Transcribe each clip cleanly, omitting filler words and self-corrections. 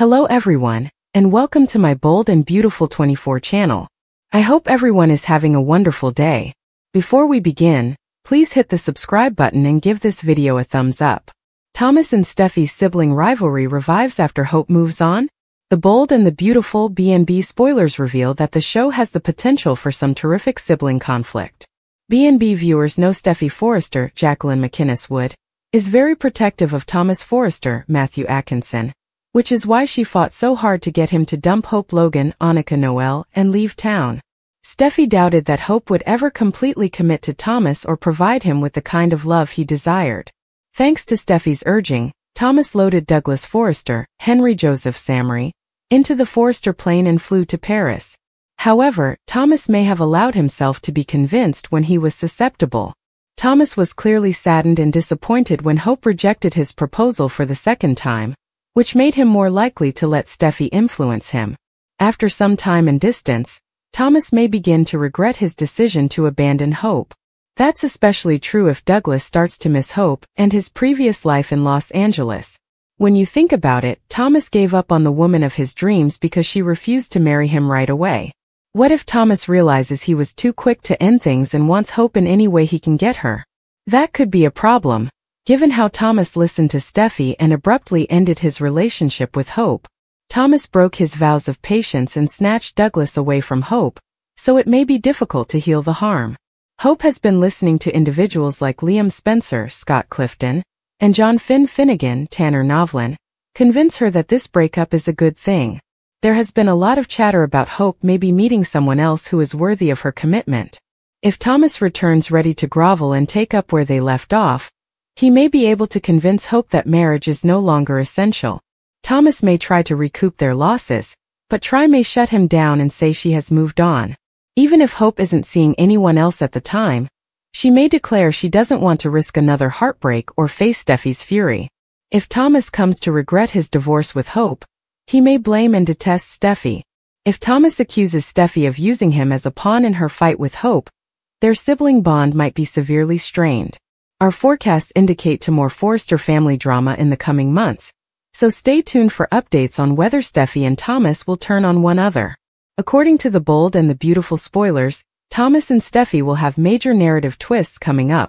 Hello everyone, and welcome to my Bold and Beautiful 24 channel. I hope everyone is having a wonderful day. Before we begin, please hit the subscribe button and give this video a thumbs up. Thomas and Steffy's sibling rivalry revives after Hope moves on. The Bold and the Beautiful B&B spoilers reveal that the show has the potential for some terrific sibling conflict. B&B viewers know Steffy Forrester, Jacqueline MacInnes Wood, is very protective of Thomas Forrester, Matthew Atkinson, which is why she fought so hard to get him to dump Hope Logan, Annika Noelle, and leave town. Steffy doubted that Hope would ever completely commit to Thomas or provide him with the kind of love he desired. Thanks to Steffy's urging, Thomas loaded Douglas Forrester, Henry Joseph Samory, into the Forrester plane and flew to Paris. However, Thomas may have allowed himself to be convinced when he was susceptible. Thomas was clearly saddened and disappointed when Hope rejected his proposal for the second time, which made him more likely to let Steffy influence him. After some time and distance, Thomas may begin to regret his decision to abandon Hope. That's especially true if Douglas starts to miss Hope and his previous life in Los Angeles. When you think about it, Thomas gave up on the woman of his dreams because she refused to marry him right away. What if Thomas realizes he was too quick to end things and wants Hope in any way he can get her? That could be a problem, given how Thomas listened to Steffy and abruptly ended his relationship with Hope. Thomas broke his vows of patience and snatched Douglas away from Hope, so it may be difficult to heal the harm. Hope has been listening to individuals like Liam Spencer, Scott Clifton, and John Finn Finnegan, Tanner Novlen, convince her that this breakup is a good thing. There has been a lot of chatter about Hope maybe meeting someone else who is worthy of her commitment. If Thomas returns ready to grovel and take up where they left off, he may be able to convince Hope that marriage is no longer essential. Thomas may try to recoup their losses, but Try may shut him down and say she has moved on. Even if Hope isn't seeing anyone else at the time, she may declare she doesn't want to risk another heartbreak or face Steffy's fury. If Thomas comes to regret his divorce with Hope, he may blame and detest Steffy. If Thomas accuses Steffy of using him as a pawn in her fight with Hope, their sibling bond might be severely strained. Our forecasts indicate to more Forrester family drama in the coming months, so stay tuned for updates on whether Steffy and Thomas will turn on one another. According to the Bold and the Beautiful spoilers, Thomas and Steffy will have major narrative twists coming up,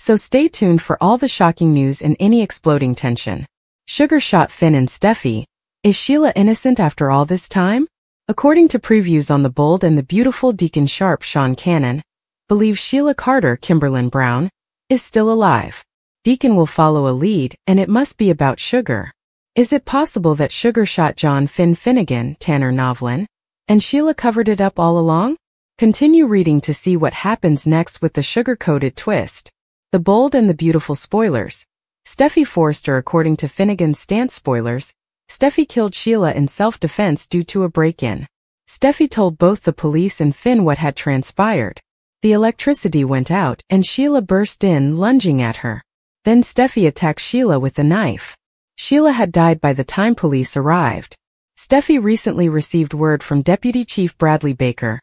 so stay tuned for all the shocking news and any exploding tension. Sugar shot Finn and Steffy. Is Sheila innocent after all this time? According to previews on the Bold and the Beautiful, Deacon Sharp, Sean Kanan, believes Sheila Carter, Kimberlin Brown, is still alive. Deacon will follow a lead, and it must be about Sugar. Is it possible that Sugar shot John Finn Finnegan, Tanner Novlen, and Sheila covered it up all along? Continue reading to see what happens next with the sugar-coated twist. The Bold and the Beautiful spoilers. Steffy Forrester. According to Finnegan's stance spoilers, Steffy killed Sheila in self-defense due to a break-in. Steffy told both the police and Finn what had transpired. The electricity went out, and Sheila burst in, lunging at her. Then Steffy attacked Sheila with a knife. Sheila had died by the time police arrived. Steffy recently received word from Deputy Chief Bradley Baker,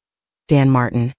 Dan Martin,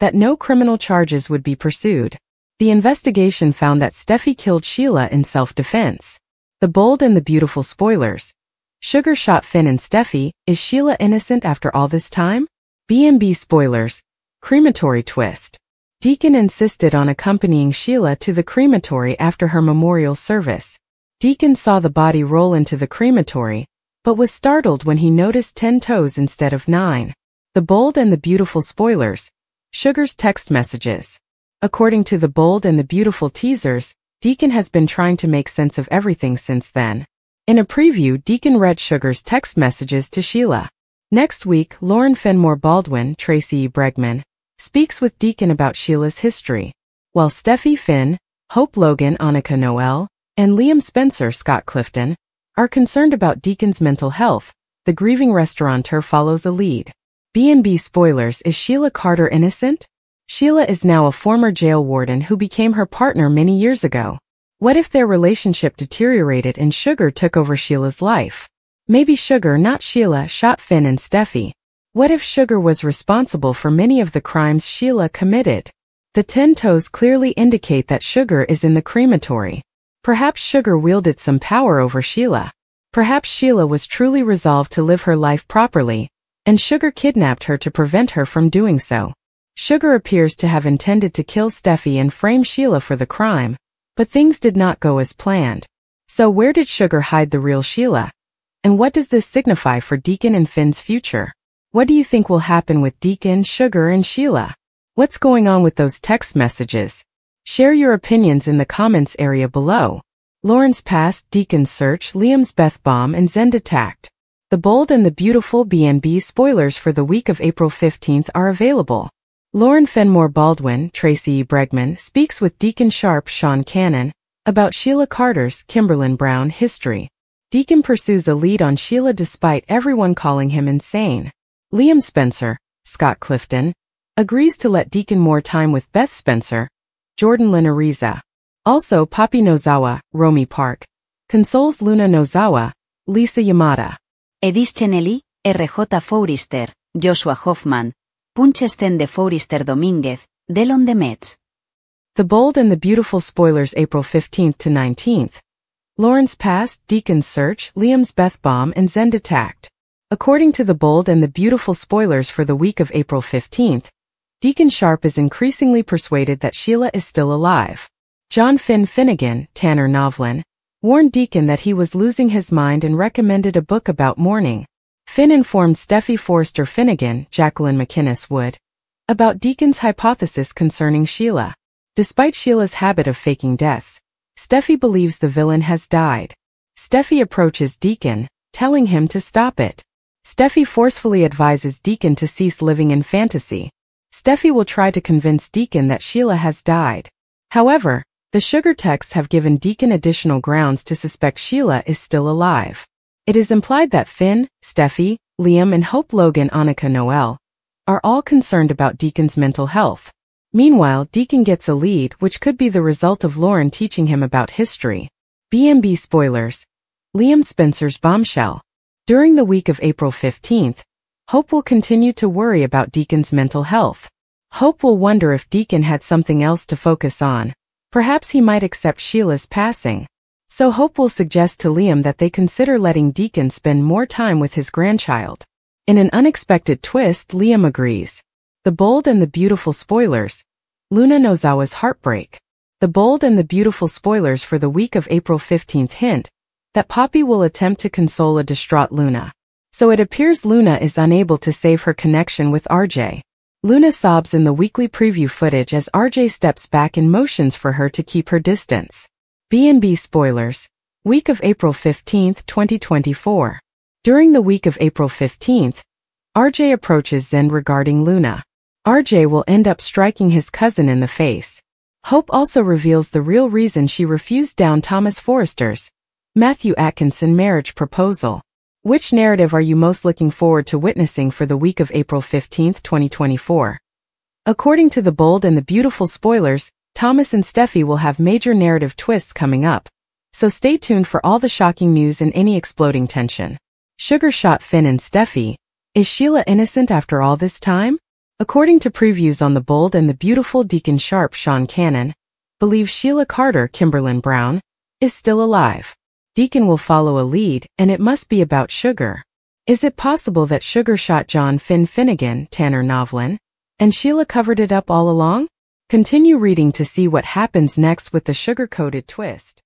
that no criminal charges would be pursued. The investigation found that Steffy killed Sheila in self-defense. The Bold and the Beautiful spoilers. Sugar shot Finn and Steffy. Is Sheila innocent after all this time? B&B spoilers. Crematory twist. Deacon insisted on accompanying Sheila to the crematory after her memorial service. Deacon saw the body roll into the crematory, but was startled when he noticed 10 toes instead of 9. The Bold and the Beautiful spoilers. Sugar's text messages. According to the Bold and the Beautiful teasers, Deacon has been trying to make sense of everything since then. In a preview, Deacon read Sugar's text messages to Sheila. Next week, Lauren Fenmore Baldwin, Tracey E. Bregman, speaks with Deacon about Sheila's history, while Steffy, Finn, Hope Logan, Annika Noelle, and Liam Spencer, Scott Clifton, are concerned about Deacon's mental health. The grieving restaurateur follows a lead. B&B spoilers. Is Sheila Carter innocent? Sheila is now a former jail warden who became her partner many years ago. What if their relationship deteriorated and Sugar took over Sheila's life? Maybe Sugar, not Sheila, shot Finn and Steffy. What if Sugar was responsible for many of the crimes Sheila committed? The 10 toes clearly indicate that Sugar is in the crematory. Perhaps Sugar wielded some power over Sheila. Perhaps Sheila was truly resolved to live her life properly, and Sugar kidnapped her to prevent her from doing so. Sugar appears to have intended to kill Steffy and frame Sheila for the crime, but things did not go as planned. So where did Sugar hide the real Sheila? And what does this signify for Deacon and Finn's future? What do you think will happen with Deacon, Sugar, and Sheila? What's going on with those text messages? Share your opinions in the comments area below. Lauren's past, Deacon's search, Liam's Beth bomb, and Zende tact. The Bold and the Beautiful BNB spoilers for the week of April 15th are available. Lauren Fenmore Baldwin, Tracey E. Bregman, speaks with Deacon Sharp Sean Kanan about Sheila Carter's, Kimberlin Brown, history. Deacon pursues a lead on Sheila despite everyone calling him insane. Liam Spencer, Scott Clifton, agrees to let Deacon more time with Beth Spencer, Jordan Lyn-Ariza. Also Poppy Nozawa, Romy Park, consoles Luna Nozawa, Lisa Yamada. Edith Chenelli, R.J. Forrester, Joshua Hoffman, punches Zende Forrester Dominguez, Dillon Demetz. The Bold and the Beautiful spoilers April 15th to 19th. Lauren's past, Deacon's search, Liam's Beth bomb, and Zende tact. According to the Bold and the Beautiful spoilers for the week of April 15th, Deacon Sharp is increasingly persuaded that Sheila is still alive. John Finn Finnegan, Tanner Novlen, warned Deacon that he was losing his mind and recommended a book about mourning. Finn informed Steffy Forrester Finnegan, Jacqueline MacInnes Wood, about Deacon's hypothesis concerning Sheila. Despite Sheila's habit of faking deaths, Steffy believes the villain has died. Steffy approaches Deacon, telling him to stop it. Steffy forcefully advises Deacon to cease living in fantasy. Steffy will try to convince Deacon that Sheila has died. However, the Sugar texts have given Deacon additional grounds to suspect Sheila is still alive. It is implied that Finn, Steffy, Liam and Hope Logan Annika Noelle are all concerned about Deacon's mental health. Meanwhile, Deacon gets a lead which could be the result of Lauren teaching him about history. BMB spoilers. Liam Spencer's bombshell. During the week of April 15th, Hope will continue to worry about Deacon's mental health. Hope will wonder if Deacon had something else to focus on. Perhaps he might accept Sheila's passing. So Hope will suggest to Liam that they consider letting Deacon spend more time with his grandchild. In an unexpected twist, Liam agrees. The Bold and the Beautiful spoilers. Luna Nozawa's heartbreak. The Bold and the Beautiful spoilers for the week of April 15th hint that Poppy will attempt to console a distraught Luna. So it appears Luna is unable to save her connection with RJ. Luna sobs in the weekly preview footage as RJ steps back and motions for her to keep her distance. B&B spoilers. Week of April 15, 2024. During the week of April 15th, RJ approaches Zend regarding Luna. RJ will end up striking his cousin in the face. Hope also reveals the real reason she refused down Thomas Forrester's, Matthew Atkinson marriage proposal. Which narrative are you most looking forward to witnessing for the week of April 15, 2024? According to the Bold and the Beautiful spoilers, Thomas and Steffy will have major narrative twists coming up, so stay tuned for all the shocking news and any exploding tension. Sugar shot Finn and Steffy. Is Sheila innocent after all this time? According to previews on the Bold and the Beautiful, Deacon Sharp Sean Kanan believes Sheila Carter, Kimberlin Brown, is still alive. Deacon will follow a lead, and it must be about Sugar. Is it possible that Sugar shot John Finn Finnegan, Tanner Novlen, and Sheila covered it up all along? Continue reading to see what happens next with the sugar-coated twist.